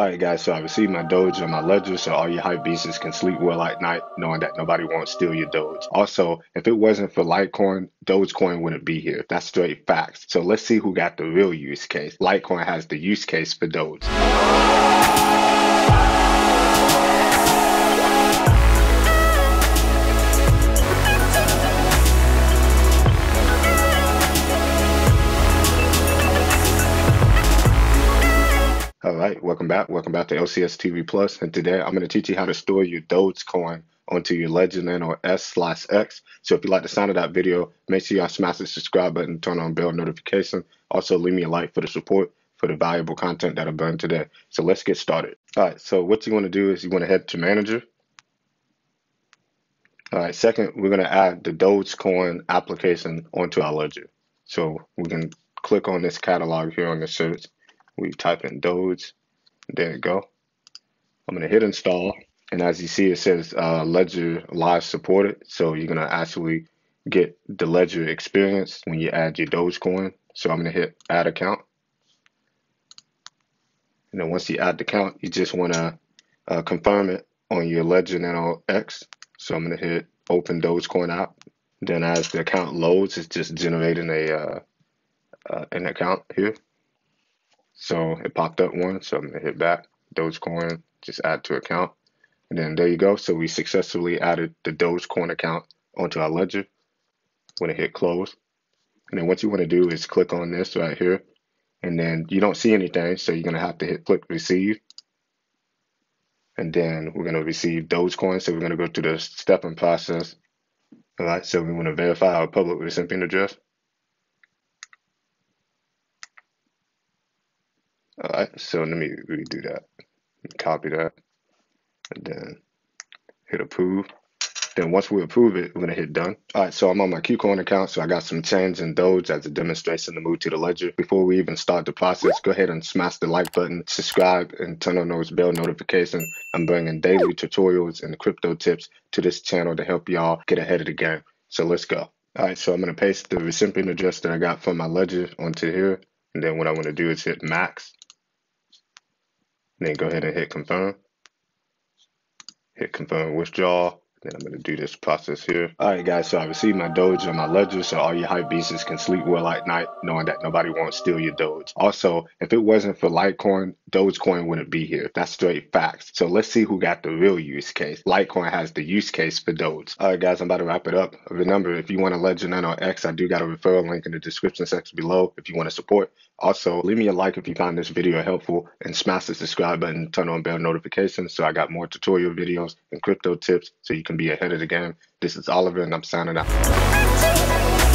All right, guys, so I received my Doge and my Ledger, so all your hype beasts can sleep well at night knowing that nobody won't steal your Doge. Also, if it wasn't for Litecoin, Dogecoin wouldn't be here. That's straight facts. So let's see who got the real use case. Litecoin has the use case for Doge. All right, welcome back to LCS TV Plus, and today I'm going to teach you how to store your Dogecoin onto your Ledger Nano S/X. So if you like the sound of that video, make sure y'all smash the subscribe button, turn on bell notification. Also, leave me a like for the support for the valuable content that I've done today. So let's get started. All right, so what you want to do is you want to head to Manager. All right, second, we're going to add the Dogecoin application onto our Ledger. So we can click on this catalog here on the search. We type in Doge. There you go. I'm going to hit install. And as you see, it says Ledger Live supported. So you're going to actually get the Ledger experience when you add your Dogecoin. So I'm going to hit add account. And then once you add the account, you just want to confirm it on your Ledger Nano X. So I'm going to hit open Dogecoin app. Then as the account loads, it's just generating an account here. So it popped up one, so I'm going to hit back, Dogecoin, just add to account. And then there you go. So we successfully added the Dogecoin account onto our Ledger. I'm going to hit close. And then what you want to do is click on this right here. And then you don't see anything, so you're going to have to hit click receive. And then we're going to receive Dogecoin. So we're going to go through the stepping process. All right, so we want to verify our public recipient address. All right, so let me redo that. Copy that, and then hit approve. Then once we approve it, we're gonna hit done. All right, so I'm on my Qcoin account, so I got some change in Doge as a demonstration to move to the Ledger. Before we even start the process, go ahead and smash the like button, subscribe, and turn on those bell notifications. I'm bringing daily tutorials and crypto tips to this channel to help y'all get ahead of the game. So let's go. All right, so I'm gonna paste the recipient address that I got from my Ledger onto here, and then what I wanna do is hit max. Then go ahead and hit confirm. Hit confirm withdrawal. Then I'm gonna do this process here. All right, guys, so I received my Doge on my Ledger, so all your hype beasts can sleep well at night knowing that nobody won't steal your Doge. Also, if it wasn't for Litecoin, Dogecoin wouldn't be here. That's straight facts. So let's see who got the real use case. Litecoin has the use case for Doge. All right, guys, I'm about to wrap it up. Remember, if you want a Ledger Nano X, I do got a referral link in the description section below if you want to support. Also, leave me a like if you found this video helpful, and smash the subscribe button, turn on bell notifications so I got more tutorial videos and crypto tips so you can be ahead of the game. This is Oliver, and I'm signing out.